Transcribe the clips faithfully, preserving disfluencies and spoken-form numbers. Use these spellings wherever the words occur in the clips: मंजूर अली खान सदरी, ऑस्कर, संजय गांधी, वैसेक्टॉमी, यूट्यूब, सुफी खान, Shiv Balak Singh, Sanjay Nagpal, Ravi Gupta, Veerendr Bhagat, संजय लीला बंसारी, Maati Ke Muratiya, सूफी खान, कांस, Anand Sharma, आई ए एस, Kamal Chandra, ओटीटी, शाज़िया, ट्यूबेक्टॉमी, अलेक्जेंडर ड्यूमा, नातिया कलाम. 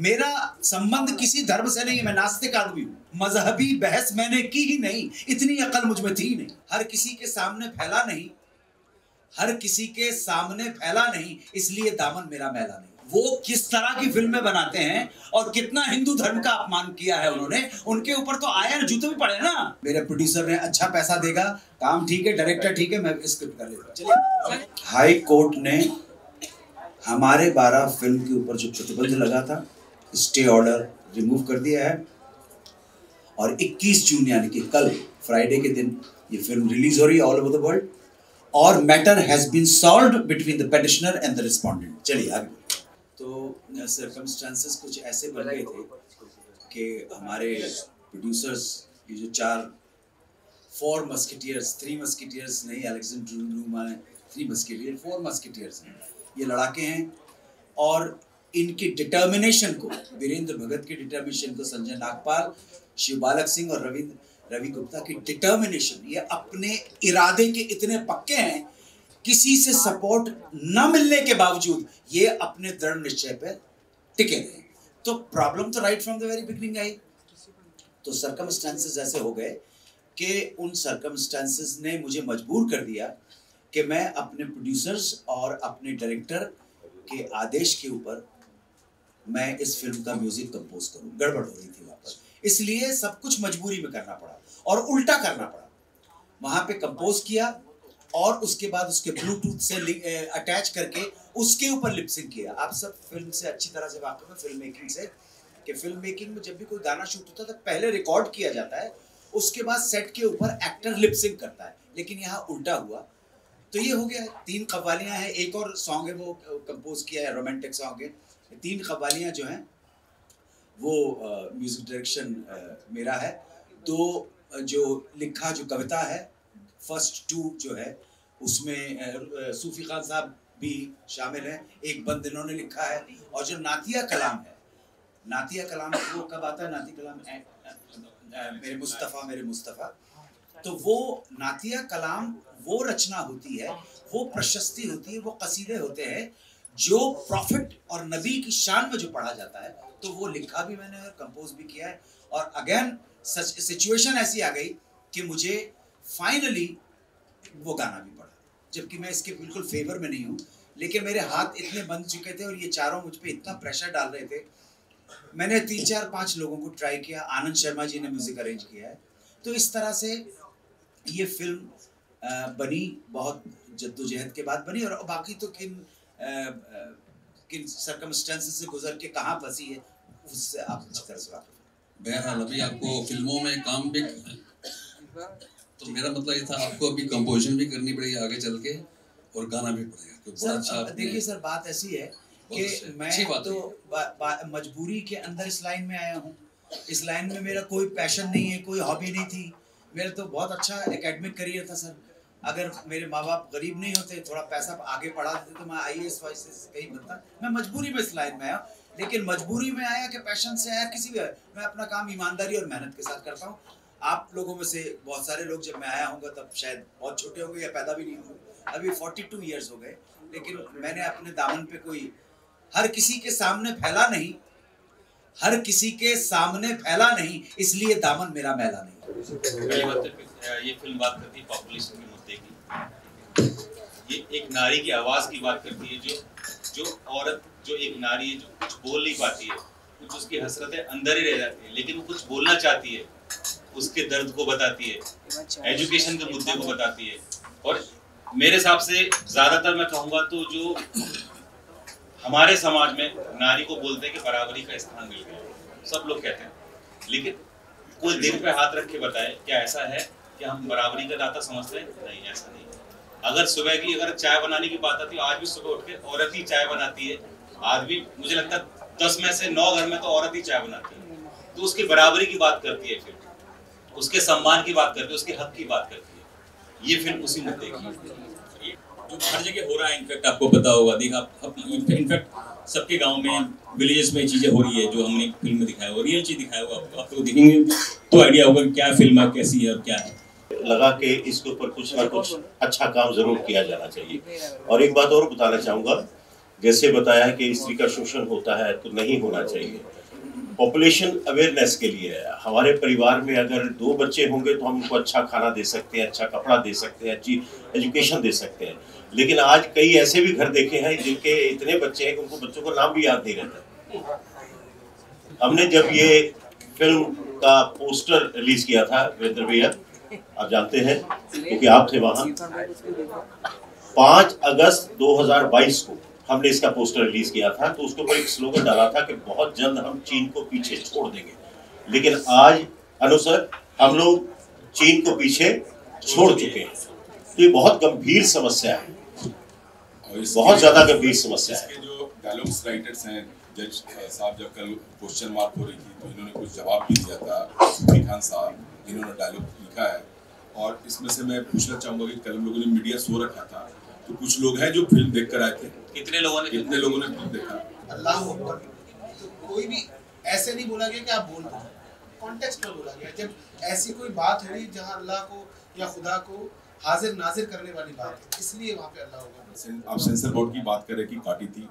मेरा संबंध किसी धर्म से नहीं है, मैं नास्तिक आदमी हूँ, मजहबी बहस मैंने की ही नहीं, इतनी अकल मुझ में थी ही नहीं। हर किसी के सामने फैला नहीं, हर किसी के सामने फैला नहीं, इसलिए दामन मेरा मैला नहीं। वो किस तरह की फिल्में बनाते हैं और कितना हिंदू धर्म का अपमान किया है उन्होंने, उनके ऊपर तो आया ना, जूते भी पड़े ना। मेरे प्रोड्यूसर ने अच्छा पैसा देगा, काम ठीक है, डायरेक्टर ठीक है, मैं स्क्रिप्ट कर लेता हूँ। हाई कोर्ट ने हमारे बारह फिल्म के ऊपर जो प्रतिबंध लगा था, स्टे ऑर्डर रिमूव कर दिया है और इक्कीस जून यानी कि कल फ्राइडे के दिन ये फिल्म रिलीज हो रही है ऑल ओवर द वर्ल्ड और matter has been solved between the petitioner and the respondent. चलिए आगे। तो सर्कमस्टांसेस कुछ ऐसे बन गए थे कि हमारे प्रोड्यूसर्स, ये जो चार फोर मस्किटियर्स थ्री मस्किटियर्स नहीं अलेक्जेंडर ड्यूमा ने थ्री मस्किटियर फोर मस्किटियर्स हैं, ये लड़ाके हैं और इनकी डिटर्मिनेशन को, वीरेंद्र भगत की डिटर्मिनेशन को, संजय नागपाल, शिव बालक सिंह और रवि रवि गुप्ता की डिटर्मिनेशन, ये अपने इरादे के इतने पक्के हैं, किसी से सपोर्ट न मिलने के बावजूद ये अपने दृढ़ निश्चय पे टिके रहे। तो प्रॉब्लम तो right from the very beginning आई। तो सर्कमस्टांसेस ऐसे हो गए कि उन सर्कमस्टांसेस ने मुझे मजबूर कर दिया कि मैं अपने प्रोड्यूसर्स और अपने डायरेक्टर के आदेश के ऊपर मैं इस फिल्म का म्यूजिक कंपोज करूं। गड़बड़ हो रही थी वहाँ पर, इसलिए सब कुछ मजबूरी में करना पड़ा और उल्टा करना पड़ा। वहाँ पे कंपोज किया और उसके बाद उसके ब्लूटूथ से अटैच करके उसके ऊपर लिपसिंग किया। आप सब फिल्म से अच्छी तरह से वाकिफ हैं, फिल्म मेकिंग से, कि फिल्म मेकिंग में जब भी कोई गाना शूट होता है तो पहले रिकॉर्ड किया जाता है, उसके बाद सेट के ऊपर एक्टर लिपसिंग करता है, लेकिन यहाँ उल्टा हुआ। तो ये हो गया, तीन कव्वालियाँ हैं, एक और सॉन्ग है वो कंपोज किया है, रोमांटिक सॉन्ग है। तीन कव्वालियाँ जो हैं वो म्यूजिक uh, डायरेक्शन uh, मेरा है। तो uh, जो लिखा जो कविता है फर्स्ट टू जो है उसमें uh, सूफी खान साहब भी शामिल हैं, एक बंद इन्होंने लिखा है। और जो नातिया कलाम है, नातिया कलाम वो कब आता है, नातिया कलाम ए, ए, ए, मेरे मुस्तफ़ा मेरे मुस्तफ़ा तो वो नातिया कलाम वो रचना होती है, वो प्रशस्ति होती है, वो कसीदे होते हैं जो प्रॉफिट और नबी की शान में जो पढ़ा जाता है। तो वो लिखा भी मैंने और कंपोज भी किया है। और अगेन सिचुएशन ऐसी आ गई कि मुझे फाइनली वो गाना भी पड़ा, जबकि मैं इसके बिल्कुल फेवर में नहीं हूँ, लेकिन मेरे हाथ इतने बंध चुके थे और ये चारों मुझ पर इतना प्रेशर डाल रहे थे। मैंने तीन चार पाँच लोगों को ट्राई किया, आनंद शर्मा जी ने म्यूज़िक अरेंज किया है। तो इस तरह से ये फिल्म बनी, बहुत जद्दोजहद के बाद बनी। और बाकी तो किन किन सर्कमस्टेंसेस से गुजर के कहाँ फंसी है उससे आप अच्छी तरह से वाकिफ। बहरहाल अभी आपको फिल्मों में काम भी, तो मेरा मतलब ये था आपको अभी कंपोजिशन भी करनी पड़ेगी आगे चल के और गाना भी पड़ेगा। सर अच्छा देखिए सर, बात ऐसी है कि मैं तो मजबूरी के अंदर इस लाइन में आया हूँ। इस लाइन में, में मेरा कोई पैशन नहीं है, कोई हॉबी नहीं थी। मेरा तो बहुत अच्छा एकेडमिक करियर था सर। अगर मेरे माँ बाप गरीब नहीं होते, थोड़ा पैसा आगे पढ़ा देते तो मैं आई ए एस वाइस कहीं बनता। मैं मजबूरी में इस लाइन में आया, लेकिन मजबूरी में आया कि पैशन से आया किसी भी। मैं अपना काम ईमानदारी और मेहनत के साथ करता हूँ। आप लोगों में से बहुत सारे लोग जब मैं आया होंगे तब शायद बहुत छोटे होंगे या पैदा भी नहीं होंगे। अभी फोर्टी टू ईयर्स हो गए, लेकिन मैंने अपने दामन पे कोई, हर किसी के सामने फैला नहीं, हर किसी के सामने फैला नहीं, इसलिए दामन मेरा मैला नहीं। ये फिल्म बात करती है पॉपुलेशन के मुद्दे की। ये एक नारी की आवाज की बात करती है, जो जो औरत, जो एक नारी है जो कुछ बोल नहीं पाती है, कुछ उसकी हसरतें अंदर ही रह जाती है, लेकिन वो कुछ बोलना चाहती है, उसके दर्द को बताती है, एजुकेशन के मुद्दे को बताती है। और मेरे हिसाब से ज्यादातर मैं कहूँगा तो जो हमारे समाज में नारी को बोलते हैं कि बराबरी का स्थान मिल गया, सब लोग कहते हैं, लेकिन कोई दिल पे हाथ रख के बताए क्या ऐसा है कि हम बराबरी का दाता समझते हैं? नहीं, ऐसा नहीं। अगर सुबह की अगर चाय बनाने की बात आती है, आज भी सुबह उठ के औरत ही चाय बनाती है, आदमी, मुझे लगता है दस में से नौ घर में तो औरत ही चाय बनाती है। तो उसकी बराबरी की बात करती है फिल्म, उसके सम्मान की बात करती है, उसके हक की बात करती है। ये फिल्म उसी मुद्दे की, जो हर जगह हो रहा है। इनफैक्ट आपको पता होगा, देखा, इनफैक्ट सबके गांव में, विलेजेस में चीज़ें हो रही है, जो हमने फिल्म में दिखाया हो, रियल चीज़ दिखाया होगा। आपको, आप लोग देखेंगे तो आइडिया होगा क्या फिल्म है, कैसी है और क्या है। लगा कि इसके ऊपर कुछ ना कुछ अच्छा काम जरूर किया जाना चाहिए। और एक बात और बताना चाहूँगा, जैसे बताया कि स्त्री का शोषण होता है तो नहीं होना चाहिए। पॉपुलेशन अवेयरनेस के लिए हमारे परिवार में अगर दो बच्चे होंगे तो हम उनको अच्छा खाना दे सकते हैं, अच्छा कपड़ा दे सकते हैं, अच्छी एजुकेशन दे सकते हैं। लेकिन आज कई ऐसे भी घर देखे हैं जिनके इतने बच्चे हैं कि उनको बच्चों का नाम भी याद नहीं रहता। हमने जब ये फिल्म का पोस्टर रिलीज किया था, वीरेंद्र भैया आप जानते हैं क्योंकि आप थे वहां, पाँच अगस्त दो हज़ार बाईस को हमने इसका पोस्टर रिलीज किया था। तो उसके ऊपर एक स्लोगन डाला था कि बहुत जल्द हम चीन को पीछे छोड़ देंगे। लेकिन आज अनु सर, हम लोग चीन को पीछे छोड़ चुके हैं। तो ये बहुत गंभीर समस्या है, बहुत ज्यादा गंभीर समस्या है। जो डायलॉग्स राइटर्स हैं, जज साहब जब कल क्वेश्चन मार्क हो रही थी तो इन्होंने कुछ जवाब भी दिया था, सुफी खान साहब, इन्होंने डायलॉग लिखा है। और इसमें से मैं पूछना चाहूंगा कि कल हम लोगों ने मीडिया सो रखा था तो कुछ लोग हैं जो फिल्म देखकर आए थे। कितने लोगों ने कितने लोगों ने फिल्म देखा? अल्लाह हू अकबर। तो कोई भी ऐसे नहीं बोला गया कि आप बोल पाओ, कॉन्टेक्स्ट में बोला गया। जब ऐसी कोई बात हुई जहां अल्लाह को या खुदा को हाजिर नाजिर करने वाली बात है, इसलिए वहां पे अल्लाह होगा। आप सेंसर बोर्ड की बात करें कि काटी थी,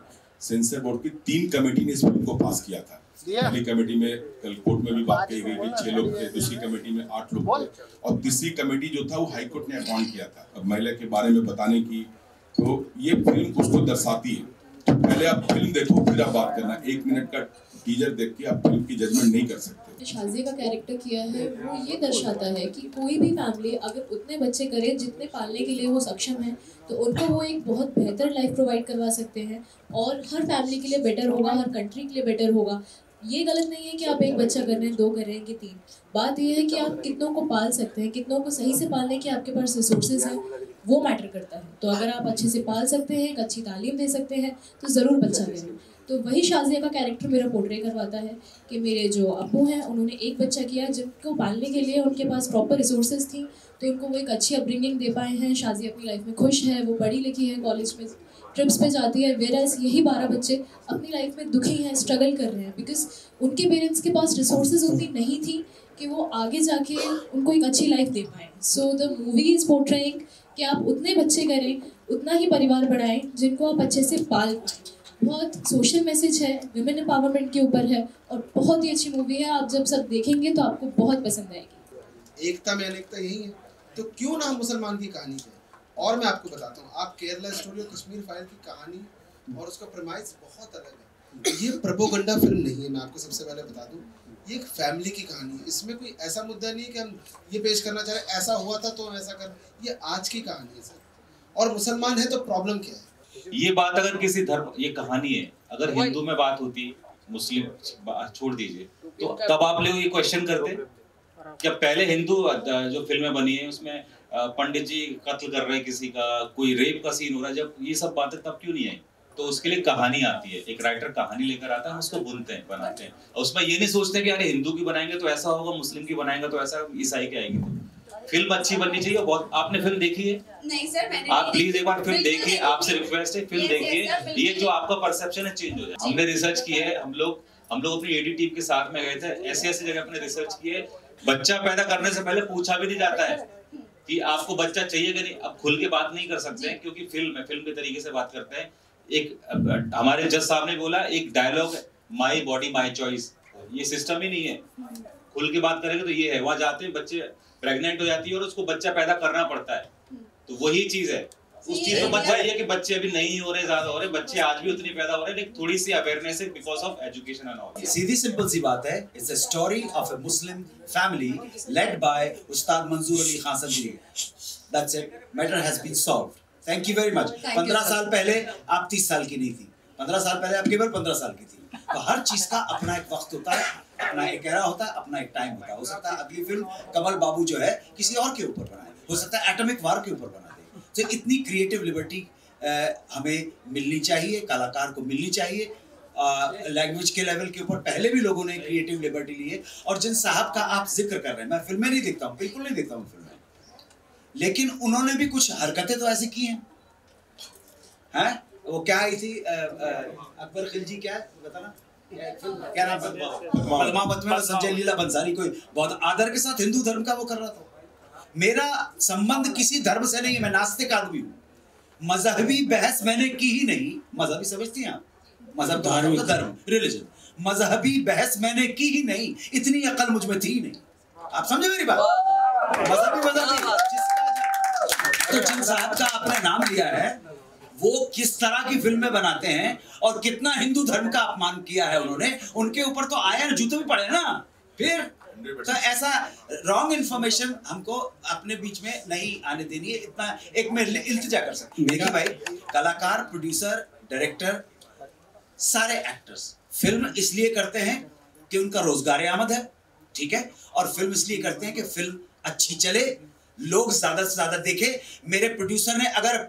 सेंसर बोर्ड की तीन कमेटी ने इस फिल्म को पास किया था। पहली कमेटी में कल कोर्ट में भी बात कही गई कि छह लोग थे, दूसरी कमेटी में आठ लोग थे और तीसरी कमेटी जो था वो हाईकोर्ट ने अपॉइंट किया था। अब महिला के बारे में बताने की, तो ये फिल्म कुछ तो दर्शाती है। तो पहले आप फिल्म देखो फिर आप बात करना, एक मिनट का टीजर देख के आप फिल्म की जजमेंट नहीं कर सकते। शाज़ी का कैरेक्टर किया है वो ये दर्शाता है कि कोई भी फैमिली अगर उतने बच्चे करे जितने पालने के लिए वो सक्षम है तो उनको वो एक बहुत बेहतर लाइफ प्रोवाइड करवा सकते हैं और हर फैमिली के लिए बेटर होगा, हर कंट्री के लिए बेटर होगा। ये गलत नहीं है कि आप एक बच्चा कर रहे हैं, दो कर रहे हैं कि तीन। बात यह है कि आप कितनों को पाल सकते हैं, कितनों को सही से पालने के आपके पास रिसोर्सेज हैं, वो मैटर करता है। तो अगर आप अच्छे से पाल सकते हैं, एक अच्छी तालीम दे सकते हैं तो ज़रूर बच्चा लें। तो वही शाज़िया का कैरेक्टर मेरा पोर्ट्रे करवाता है कि मेरे जो अबू हैं उन्होंने एक बच्चा किया जिनको पालने के लिए उनके पास प्रॉपर रिसोर्सेज थी तो उनको वो एक अच्छी अपब्रिंगिंग दे पाए हैं। शाज़िया अपनी लाइफ में खुश है, वो पढ़ी लिखी है, कॉलेज में ट्रिप्स पे जाती है, वेराज यही बारह बच्चे अपनी लाइफ में दुखी हैं, स्ट्रगल कर रहे हैं बिकॉज उनके पेरेंट्स के पास रिसोर्सेज उतनी नहीं थी कि वो आगे जाके उनको एक अच्छी लाइफ दे पाएँ। So the movie is portraying कि आप उतने बच्चे करें, उतना ही परिवार बढ़ाएँ जिनको आप अच्छे से पाल पाएँ। बहुत सोशल मैसेज है, विमेन एम्पावरमेंट के ऊपर है और बहुत ही अच्छी मूवी है। आप जब सब देखेंगे तो आपको बहुत पसंद आएगी। एकता में अनेकता यही है, तो क्यों ना हम मुसलमान की कहानी है। और मैं आपको बताता हूँ, आप केरला स्टोरी और कश्मीर फाइल की कहानी और उसका प्रेमाइज बहुत अलग है। ये प्रोपेगेंडा फिल्म नहीं है, मैं आपको सबसे पहले बता दूँ। ये एक फैमिली की कहानी है, इसमें कोई ऐसा मुद्दा नहीं है कि हम ये पेश करना चाह रहे ऐसा हुआ था तो हम ऐसा कर, ये आज की कहानी है सर। और मुसलमान है तो प्रॉब्लम क्या है? ये बात अगर किसी धर्म, ये कहानी है, अगर हिंदू में बात होती, मुस्लिम छोड़ दीजिए, तो तब आप लोग ये क्वेश्चन करते। जब पहले हिंदू जो फिल्में बनी है उसमें पंडित जी कत्ल कर रहे हैं किसी का, कोई रेप का सीन हो रहा है, जब ये सब बातें तब क्यों नहीं आई? तो उसके लिए कहानी आती है, एक राइटर कहानी लेकर आता है, उसको बुनते हैं, बनाते हैं और उसमें ये नहीं सोचते कि अरे हिंदू की बनाएंगे तो ऐसा होगा, मुस्लिम की बनाएंगे तो ऐसा, ईसाई की आएगी। फिल्म अच्छी बननी चाहिए। बहुत आपने फिल्म देखी है? नहीं सर, मैंने आप प्लीज एक बार फिल्म देखिए, आपसे रिक्वेस्ट है फिल्म देखिए, ये जो आपका परसेप्शन है चेंज हो जाए। हमने रिसर्च की है, हम लोग हम लोग अपनी एडी टीम के साथ में गए थे, ऐसी ऐसी जगह अपने रिसर्च की है। बच्चा पैदा करने से पहले पूछा भी नहीं जाता है कि आपको बच्चा चाहिए कि नहीं। अब खुल के बात नहीं कर सकते हैं क्योंकि फिल्म है, फिल्म के तरीके से बात करते हैं। एक हमारे जज साहब ने बोला एक dialogue, my body my choice, ये सिस्टम ही नहीं है। खुल के बात करेंगे तो ये है, वहाँ जाते हैं बच्चे प्रेग्नेंट हो जाती है और उसको बच्चा पैदा करना पड़ता है। तो वही चीज है, उस चीज में बच्चा ये कि बच्चे अभी नहीं हो रहे, ज्यादा हो रहे, बच्चे आज भी उतनी पैदा हो रहे, लेकिन थोड़ी सी अवेयरनेस है because of education and all. सीधी सिंपल सी बात है, it's a story of a Muslim family led by Ustad मंजूर अली खान सदरी। That's it, matter has been solved. Thank you very much. पंद्रह साल पहले आप तीस साल की नहीं थी, पंद्रह साल पहले आपकी उम्र पंद्रह साल की थी। तो हर चीज का अपना एक वक्त होता है, अपना एक एरा होता है, अपना एक टाइम होता है। हो सकता है अगली फिल्म कमल बाबू जो है किसी और के ऊपर बनाए, हो सकता है एटॉमिक वार के ऊपर बना दे। तो इतनी क्रिएटिव लिबर्टी हमें मिलनी चाहिए, कलाकार को मिलनी चाहिए। लैंग्वेज के लेवल के ऊपर पहले भी लोगों ने क्रिएटिव लिबर्टी ली है। और जिन साहब का आप जिक्र कर रहे हैं, मैं फिल्में नहीं देखता हूँ, बिल्कुल नहीं देखता हूँ फिल्में, लेकिन उन्होंने भी कुछ हरकतें तो ऐसी की हैं। हैं वो क्या आई थी, अकबर खिलजी क्या है बताना, क्या नाम है, संजय लीला बंसारी, कोई बहुत आदर के साथ हिंदू धर्म का वो कर रहा था। मेरा संबंध किसी धर्म से नहीं है, मैं नास्तिक आदमी हूँ, मजहबी बहस मैंने की ही नहीं। मजहबी समझती हैं आप? मजहब धार्मिक धर्म रिलीजन। मजहबी बहस मैंने की ही नहीं, इतनी अकल मुझ में थी ही नहीं। आप समझे मेरी बात? मजहबी मजहबी तो जिन साहब का आपने नाम लिया है वो किस तरह की फिल्में बनाते हैं और कितना हिंदू धर्म का अपमान किया है उन्होंने, उनके ऊपर तो आया जूते भी पड़े ना फिर। तो ऐसा रॉन्ग इन्फॉर्मेशन हमको अपने बीच में नहीं आने देनी है। इतना एक मैं इल्तिजा कर सकता हूं देखिए भाई, कलाकार, प्रोड्यूसर, डायरेक्टर, सारे एक्टर्स फिल्म इसलिए करते हैं कि उनका रोजगार आमद है, ठीक है, और फिल्म इसलिए करते हैं कि फिल्म अच्छी चले, लोग ज्यादा से ज्यादा देखे। मेरे प्रोड्यूसर ने अगर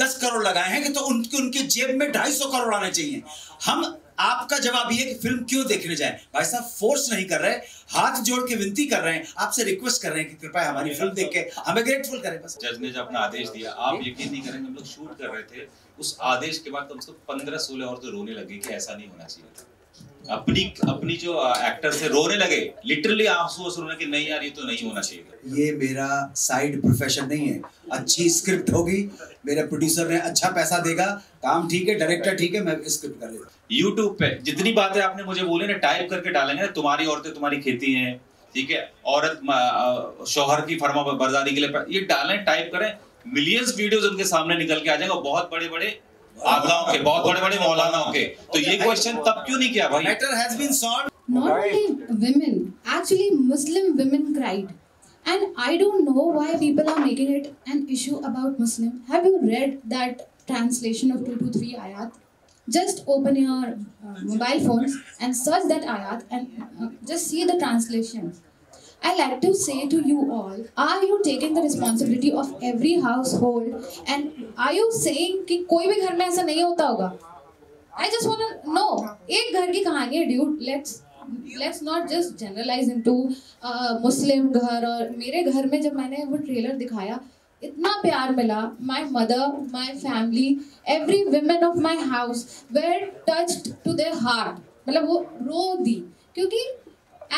दस करोड़ लगाए हैं कि तो उनके उनके जेब में ढाई सौ करोड़ आने चाहिए। हम आपका जवाब ये कि फिल्म क्यों देखने जाए, भाई साहब फोर्स नहीं कर रहे, हाथ जोड़ के विनती कर रहे हैं, आपसे रिक्वेस्ट कर रहे हैं कि कृपया हमारी फिल्म देख के हमें ग्रेटफुल करें। बस जज ने जो अपना आदेश दिया, आप यकीन नहीं करेंगे, हम लोग शूट कर रहे थे, उस आदेश के बाद कम से कम पंद्रह सोलह और तो रोने लगे कि ऐसा नहीं होना चाहिए। अपनी अपनी जो एक्टर से रोने लगे, लिटरली आंसू रोने कि नहीं यार ये तो नहीं होना चाहिए। ये मेरा साइड प्रोफेशन नहीं है। अच्छी स्क्रिप्ट होगी, मेरे प्रोड्यूसर ने अच्छा पैसा देगा, काम ठीक है, डायरेक्टर ठीक है, मैं स्क्रिप्ट कर लेता। यूट्यूब पे जितनी बातें आपने मुझे बोले ना टाइप करके डालेंगे ना, तुम्हारी औरतें तुम्हारी खेती है, ठीक है, औरत शोहर की फर्मा बर्दारी के लिए, ये डालें, टाइप करें, मिलियंस वीडियोज उनके सामने निकल के आ जाएंगे। बहुत बड़े बड़े आदलाओं के, बहुत बड़े बड़े मौलानाओं के। तो ये क्वेश्चन तब क्यों नहीं किया भाई? Matter has been solved. Not only women, actually Muslim women cried, and I don't know why people are making it an issue about Muslim. Have you read that translation of two to three ayat? Just open your uh, mobile phones and search that ayat and uh, just see the translation. I like to say to you all, are you taking the responsibility of every household and are you saying कि कोई भी घर में ऐसा नहीं होता होगा? I just want to know. एक घर की कहानी है dude. Let's Let's not just generalize into uh, Muslim घर। और मेरे घर में जब मैंने वो ट्रेलर दिखाया, इतना प्यार मिला। My mother, my family, every woman of my house were touched to their heart। मतलब वो रो दी, क्योंकि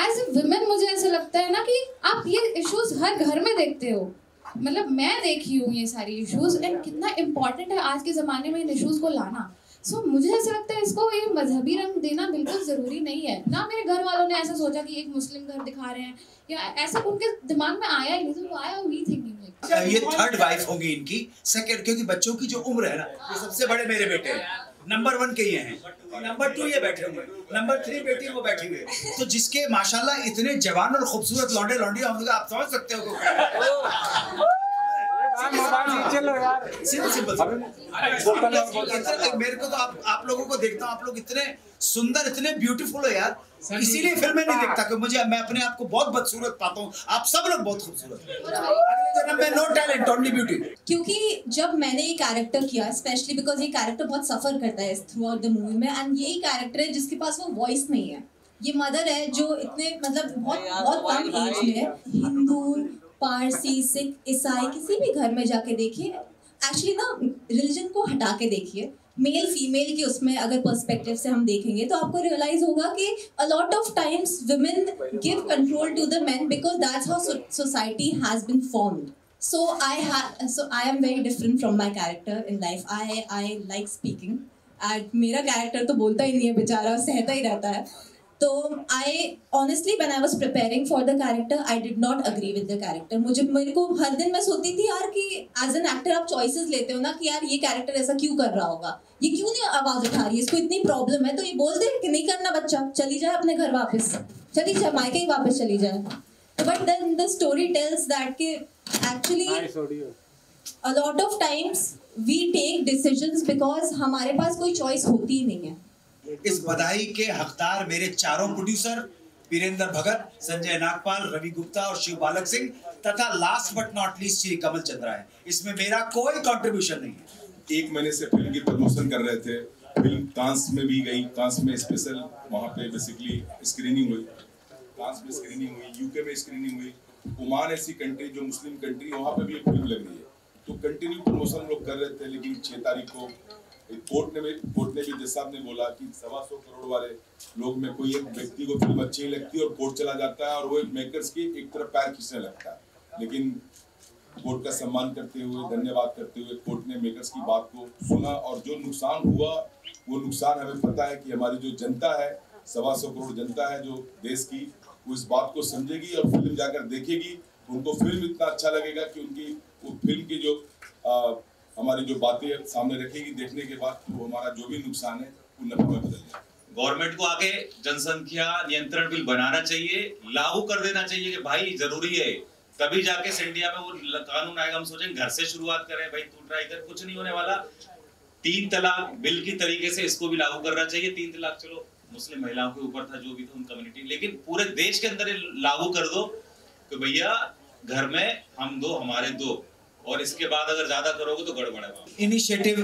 as a woman मुझे ऐसा लगता है ना कि आप ये issues हर घर में देखते हो। मतलब मैं देखी हूँ ये सारी issues and कितना important है आज के ज़माने में इन issues को लाना। सो so, मुझे ऐसा लगता है इसको ये मजहबी रंग देना बिल्कुल ज़रूरी नहीं है। ना मेरे घर वालों ने ऐसा सोचा कि एक मुस्लिम घर दिखा रहे हैं या ऐसा उनके दिमाग में आया ही नहीं। तो आया हुई थिंकिंग ये थर्ड वाइफ होगी इनकी, सेकंड, क्योंकि बच्चों की जो उम्र है ना, ये सबसे बड़े मेरे बेटे हैं, नंबर वन के ये हैं, नंबर टू ये बैठे हुए, नंबर थ्री बेटी वो बैठी हुई है। तो जिसके माशाल्लाह इतने जवान और खूबसूरत लौंडे लौंडी, आप समझ सकते हो। सिंपल सिंपल मेरे को तो आप आप लोगों को देखता हूँ, आप लोग इतने सुंदर, इतने ब्यूटीफुल हो यार, इसीलिए फिर मैं नहीं देखता कि मुझे, मैं अपने आप को बहुत बदसूरत पाता हूँ। आप सब लोग बहुत खूबसूरत। क्योंकि जब मैंने ये कैरेक्टर किया, स्पेशली बिकॉज ये कैरेक्टर बहुत सफर करता है थ्रू आउट द मूवी में, एंड यही कैरेक्टर है जिसके पास वो वॉइस नहीं है। ये मदर है जो इतने मतलब बहुत बहुत कम एज में है। हिंदू, पारसी, सिख, ईसाई, किसी भी घर में जाके देखिए, एक्चुअली ना रिलीजन को हटा के देखिए, मेल फीमेल के उसमें अगर पर्सपेक्टिव से हम देखेंगे तो आपको रियलाइज होगा कि a lot of times women give control to the men because that's how society has been formed. So I have so I am very different from my character in life. I I like speaking and मेरा character तो बोलता ही नहीं है बेचारा, सहता ही रहता है। तो I honestly when I was preparing for the character I did not agree with the character. मुझे मेरे को हर दिन मैं सोचती थी यार कि एज एन एक्टर आप चॉइसेस लेते हो ना कि यार ये कैरेक्टर ऐसा क्यों कर रहा होगा, ये क्यों नहीं आवाज़ उठा रही है, इसको इतनी प्रॉब्लम है तो ये बोल दे कि नहीं करना बच्चा, चली जाए अपने घर वापस, चली जाए मायके ही वापस चली जाए। But then the story tells that कि actually a lot of times we take decisions because हमारे पास कोई चॉइस होती ही नहीं है। इस बधाई के हकदार मेरे चारों प्रोड्यूसर, वीरेंद्र भगत, संजय नागपाल, रवि गुप्ता और शिव बालक सिंह, तथा last but not least Shri Kamal Chandra है। इसमें मेरा कोई कंट्रीब्यूशन नहीं है। एक महीने से फिल्म की प्रमोशन कर रहे थे, फिल्म कांस में भी गई, कांस में स्पेशल वहां पे बेसिकली स्क्रीनिंग हुई, कांस में स्क्रीनिंग हुई, यूके में स्क्रीनिंग हुई, ओमान ऐसी कंट्री जो मुस्लिम कंट्री, वहाँ पे भी एक फिल्म लग रही है। तो कंटिन्यू प्रमोशन लोग कर रहे थे, लेकिन छह तारीख को कोर्ट ने भी कोर्ट ने भी जज साहब ने बोला कि सवा सौ करोड़ वाले लोग में कोई एक व्यक्ति को फिल्म अच्छी लगती है और कोर्ट चला जाता है और वो मेकर्स की एक तरफ पैर खींचने लगता है। लेकिन कोर्ट का सम्मान करते हुए, धन्यवाद करते हुए कोर्ट ने मेकर्स की बात को सुना और जो नुकसान हुआ वो नुकसान हमें पता है कि हमारी जो जनता है, सवा सौ करोड़ जनता है जो देश की, वो इस बात को समझेगी और फिल्म जाकर देखेगी। उनको फिल्म इतना अच्छा लगेगा कि उनकी वो फिल्म की जो आ, हमारी जो बातें सामने रखेगी देखने के बाद, वो हमारा जो भी नुकसान है वो नफे में बदल जाएगा। गवर्नमेंट को आगे जनसंख्या नियंत्रण बिल बनाना चाहिए, लागू कर देना चाहिए कि भाई जरूरी है, तभी जाके इंडिया में वो कानून आएगा। हम सोचें घर से शुरुआत करें, भाई तू ट्राई कर, कुछ नहीं होने वाला। तीन तलाक बिल की तरीके से इसको भी लागू करना चाहिए। तीन तलाक चलो मुस्लिम महिलाओं के ऊपर था, जो भी था उन कम्युनिटी, लेकिन पूरे देश के अंदर लागू कर दो कि भैया घर में हम दो हमारे दो, और इसके बाद अगर ज्यादा करोगे तो गड़बड़ है। इनिशिएटिव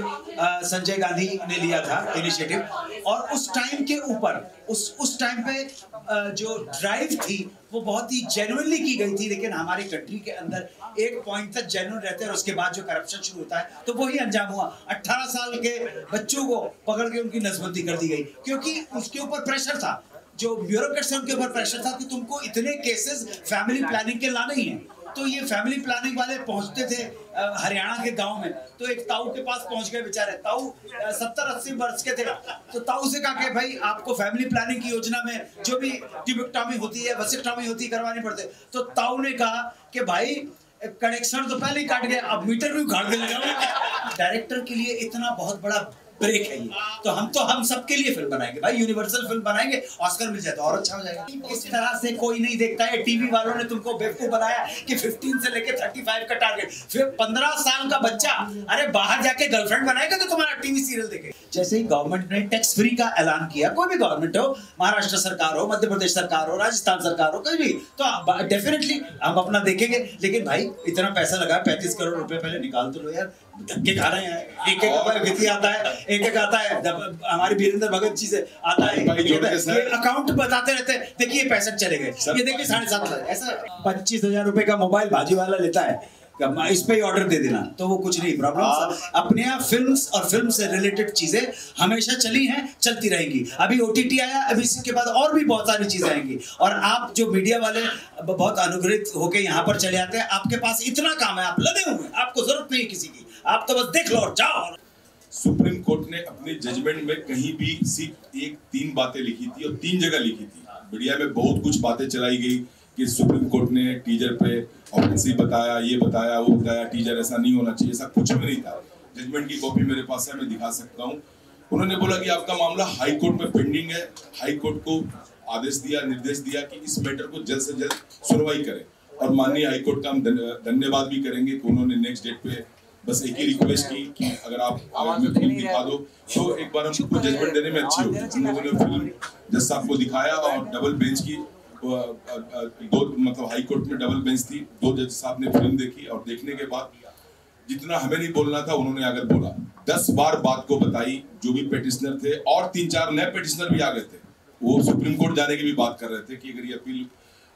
संजय गांधी ने लिया था इनिशिएटिव, और उस टाइम के ऊपर उस उस टाइम पे आ, जो ड्राइव थी वो बहुत ही जेन्युइनली की गई थी। लेकिन हमारी कंट्री के अंदर एक पॉइंट तक जेन्युइन रहते हैं और उसके बाद जो करप्शन शुरू होता है तो वही अंजाम हुआ। अट्ठारह साल के बच्चों को पकड़ के उनकी नसबंदी कर दी गई, क्योंकि उसके ऊपर प्रेशर था, जो ब्यूरोक्रेट्स उनके ऊपर प्रेशर था कि तुमको इतने केसेस फैमिली प्लानिंग के लाने ही हैं। तो ये फैमिली प्लानिंग वाले पहुंचते थे हरियाणा के गांव में, तो एक ताऊ के पास पहुंच गए बेचारे। ताऊ सत्तर अस्सी वर्ष के थे, तो ताऊ से कहा कि भाई आपको फैमिली प्लानिंग की योजना में जो भी ट्यूबेक्टॉमी होती है, वैसेक्टॉमी होती है, करवानी पड़ती है। तो ताऊ ने कहा कि भाई कनेक्शन तो पहले ही काट गया, अब मीटर भी उखाड़ देने जाओ। डायरेक्टर के लिए इतना बहुत बड़ा ब्रेक है ये, तो हम तो हम सबके लिए फिल्म बनाएंगे भाई, यूनिवर्सल फिल्म बनाएंगे, ऑस्कर मिल जाए तो और अच्छा हो जाएगा। इस तरह से कोई नहीं देखता है। टीवी वालों ने तुमको बेवकूफ बनाया कि पंद्रह से लेके पैंतीस का टारगेट, फिर पंद्रह साल का बच्चा अरे बाहर जाके गर्लफ्रेंड बनाएगा तो तुम्हारा टीवी सीरियल देखेगा। जैसे ही गवर्नमेंट ने टैक्स फ्री का ऐलान किया, कोई भी गवर्नमेंट हो, महाराष्ट्र सरकार हो, मध्य प्रदेश सरकार हो, राजस्थान सरकार हो, कहीं भी, तो डेफिनेटली हम अपना देखेंगे। लेकिन भाई इतना पैसा लगा, पैंतीस करोड़ रुपए पहले निकाल तो लो यार, धक्के खा रहे हैं। एक एक विधि आता है, एक एक आता है, हमारे वीरेंद्र भगत जी से आता है, ये अकाउंट बताते रहते हैं, देखिए पैसे चले गए, ये देखिए साढ़े सात हजार, ऐसा पच्चीस हजार रुपए का मोबाइल भाजी वाला लेता है, इस पे ऑर्डर दे देना, तो वो कुछ नहीं प्रॉब्लम। अपने यहाँ फिल्म्स और फिल्म से रिलेटेड चीजें हमेशा चली हैं, चलती रहेंगी। अभी ओटीटी आया, अभी इसके बाद और भी बहुत सारी चीजें आएंगी। और आप जो मीडिया वाले बहुत अनुग्रहित होकर यहाँ पर चले आते हैं, आपके पास इतना काम है, आप लगे हुए, आपको जरूरत नहीं किसी की, आप तो बस देख लो और जाओ। सुप्रीम कोर्ट ने अपने जजमेंट में कहीं भी सिर्फ एक तीन बातें लिखी थी, और तीन जगह लिखी थी। मीडिया में बहुत कुछ बातें चलाई गई कि सुप्रीम कोर्ट ने टीजर पे ऑफेंसिव बताया, ये बताया, वो बताया, टीजर ऐसा नहीं होना चाहिए, ऐसा कुछ भी नहीं था। जजमेंट की कॉपी मेरे पास है, मैं दिखा सकता हूँ। उन्होंने बोला कि आपका मामला हाई कोर्ट में पेंडिंग है, हाई कोर्ट को आदेश दिया, निर्देश दिया कि इस मैटर को जल्द से जल्द सुनवाई करें, और माननीय हाई कोर्ट का हम धन्यवाद भी करेंगे कि उन्होंने नेक्स्ट डेट पे बस एक ही रिक्वेस्ट की कि अगर आप हमें फिल्म दिखा दो तो एक बार हमको जजमेंट देने में अच्छी होगी। उन लोगों ने फिल्म जज साहब को दिखाया, और डबल बेंच की दो, मतलब हाई कोर्ट में डबल बेंच थी, दो जज साहब ने फिल्म देखी, और देखने के बाद जितना हमें नहीं बोलना था उन्होंने आकर बोला। दस बार बात को बताई जो भी पेटिशनर थे, और तीन चार नए पेटिशनर भी आ गए थे। वो सुप्रीम कोर्ट जाने की भी बात कर रहे थे कि अगर ये अपील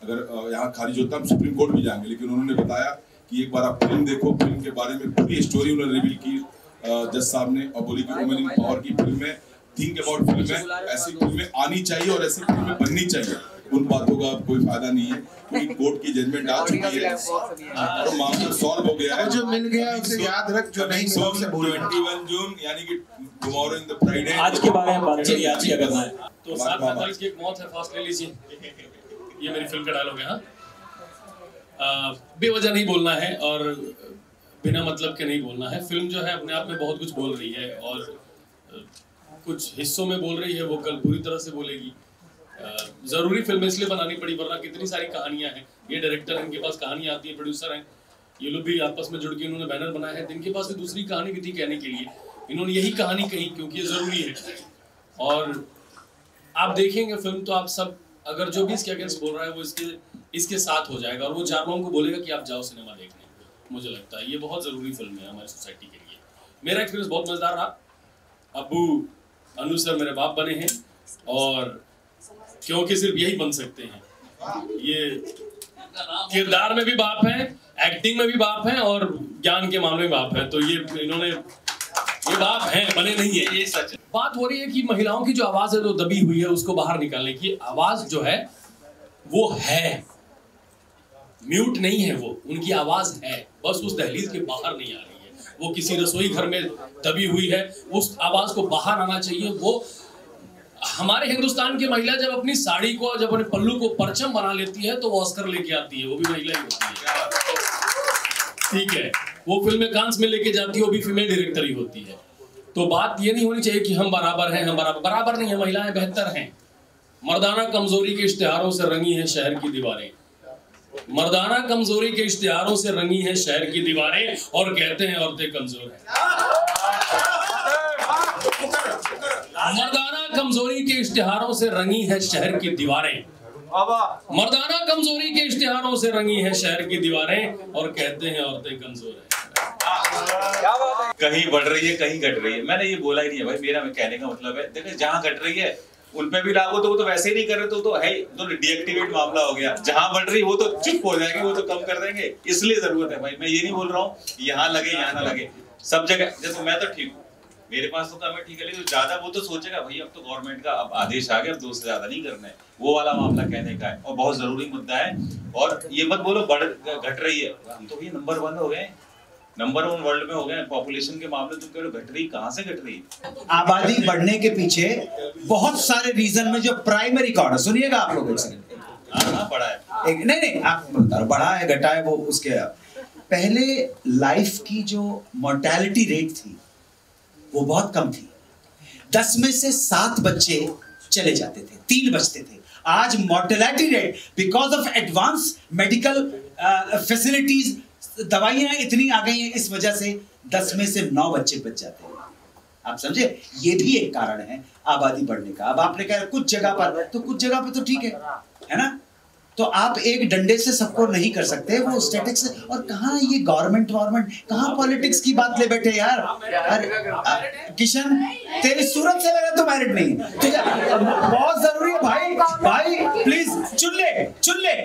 अगर यहाँ खारिज होता हम सुप्रीम कोर्ट भी जाएंगे, लेकिन उन्होंने बताया एक बार आप फिल्म देखो। फिल्म के बारे में पूरी स्टोरी उन्होंने रिवील की जज साहब ने, और बोली कि वुमेन इन पावर की फिल्में, थिंक अबाउट फिल्में, ऐसी फिल्में आनी चाहिए और ऐसी फिल्में बननी चाहिए। उन बातों का कोई फायदा नहीं है क्योंकि कोर्ट की जजमेंट आ चुकी है और मामला सॉल्व हो गया है। जो मिल गया उसे याद रख, जो नहीं मिला उसे भूल। इक्कीस जून यानी कि टुमारो इन द फ्राइडे, आज के बारे में बातचीत आज ही करना है। तो साथ में इसकी एक मौत है, फास्ट ले लीजिए, ये मेरी फिल्म का डायलॉग है। बेवजह नहीं बोलना है और बिना मतलब के नहीं बोलना है। फिल्म जो है अपने आप में बहुत कुछ बोल रही है, और कुछ हिस्सों में बोल रही है वो कल पूरी तरह से बोलेगी। ज़रूरी फिल्में इसलिए बनानी पड़ी, वरना कितनी सारी कहानियाँ हैं। ये डायरेक्टर हैं, इनके पास कहानियाँ आती हैं, प्रोड्यूसर हैं, ये लोग भी आपस में जुड़ के इन्होंने बैनर बनाया है, इनके पास भी दूसरी कहानी भी थी कहने के लिए, इन्होंने यही कहानी कही क्योंकि ये ज़रूरी है। और आप देखेंगे फिल्म तो आप सब, अगर जो भी इसके अगेंस्ट बोल रहा है वो इसके इसके साथ हो जाएगा, और वो जारवाओं को बोलेगा कि आप जाओ सिनेमा देखने। मुझे लगता है ये बहुत ज़रूरी फिल्म है हमारी सोसाइटी के लिए। मेरा एक्सपीरियंस बहुत मज़ेदार रहा। अबू अनु सर मेरे बाप बने हैं, और क्योंकि सिर्फ यही बन सकते हैं, ये किरदार में भी बाप हैं, एक्टिंग में भी बाप हैं, और ज्ञान के मामले में बाप हैं। तो ये इन्होंने ये बाप हैं, बने नहीं है, ये सच है। बात हो रही है कि महिलाओं की जो आवाज़ है जो दबी हुई है उसको बाहर निकालने की। आवाज़ जो है वो है, म्यूट नहीं है वो, उनकी आवाज है, बस उस दहलीज के बाहर नहीं आ रही है। वो किसी रसोई घर में दबी हुई है, उस आवाज को बाहर आना चाहिए। वो हमारे हिंदुस्तान की महिला जब अपनी साड़ी को, जब अपने पल्लू को परचम बना लेती है तो वो ऑस्कर लेके आती है, वो भी महिला ही होती है, ठीक है। वो फिल्में कांस में लेके जाती है, वो भी फीमेल डायरेक्टर ही होती है। तो बात ये नहीं होनी चाहिए कि हम बराबर हैं, हम बराबर बराबर नहीं है, महिलाएं बेहतर हैं। मर्दाना कमजोरी के इश्तिहारों से रंगी हैं शहर की दीवारें, मर्दाना कमजोरी के इश्तिहारों से रंगी हैं शहर की दीवारें, और कहते हैं औरतें कमजोर हैं। मर्दाना कमजोरी के इश्तिहारों से रंगी हैं शहर की दीवारें, मर्दाना कमजोरी के इश्तिहारों से रंगी हैं शहर की दीवारें, और कहते हैं औरतें कमजोर हैं। कहीं बढ़ रही है, कहीं घट रही है। मैंने ये बोला ही नहीं है भाई, मेरा कहने का मतलब है देखो जहाँ घट रही है उन पे भी लागू, तो वो तो वैसे ही नहीं कर रहे, तो तो है तो डीएक्टिवेट मामला हो गया। जहाँ बढ़ रही वो तो चुप हो जाएगी, वो तो कम कर देंगे, इसलिए जरूरत है भाई। मैं ये नहीं बोल रहा हूँ यहाँ लगे यहाँ ना लगे, सब जगह। जैसे मैं तो ठीक हूँ, मेरे पास तो काम है, ठीक है, लेकिन ज्यादा वो तो सोचेगा भाई अब तो गवर्नमेंट का अब आदेश आ गया, अब दो से ज्यादा नहीं करना है, वो वाला मामला कहने का है। और बहुत जरूरी मुद्दा है, और ये मत बोलो बढ़ घट रही है, हम तो भाई नंबर वन हो गए, नंबर वन वर्ल्ड में हो गए पॉपुलेशन के मामले। तुम कह रहे हो घट रही, कहाँ से घट रही? आबादी बढ़ने के पीछे बहुत सारे रीजन में जो प्राइमरी कारण, सुनिएगा आप लोगों से, बढ़ा है एक, नहीं नहीं आप बता रहे बढ़ा है घटा है, वो उसके पहले लाइफ की जो मोर्टेलिटी रेट थी वो बहुत कम थी, दस में से सात बच्चे चले जाते थे, तीन बचते थे। आज mortality rate because of advance medical facilities, दवाइयां इतनी आ गई हैं, इस वजह से दस में से नौ बच्चे बच जाते हैं। आप समझे, ये भी एक कारण है आबादी बढ़ने का। अब आपने कहा कुछ जगह पर तो कुछ जगह पर तो ठीक है, है ना, तो आप एक डंडे से सबको नहीं कर सकते, वो स्टैटिक्स। और कहाँ ये गवर्नमेंट गवर्नमेंट कहाँ पॉलिटिक्स की बात ले बैठे यार। अरे किशन, तेरी सूरत से मेरा तो मैरिट नहीं है, ठीक है, बहुत जरूरी है भाई, भाई प्लीज चुन ले चुन ले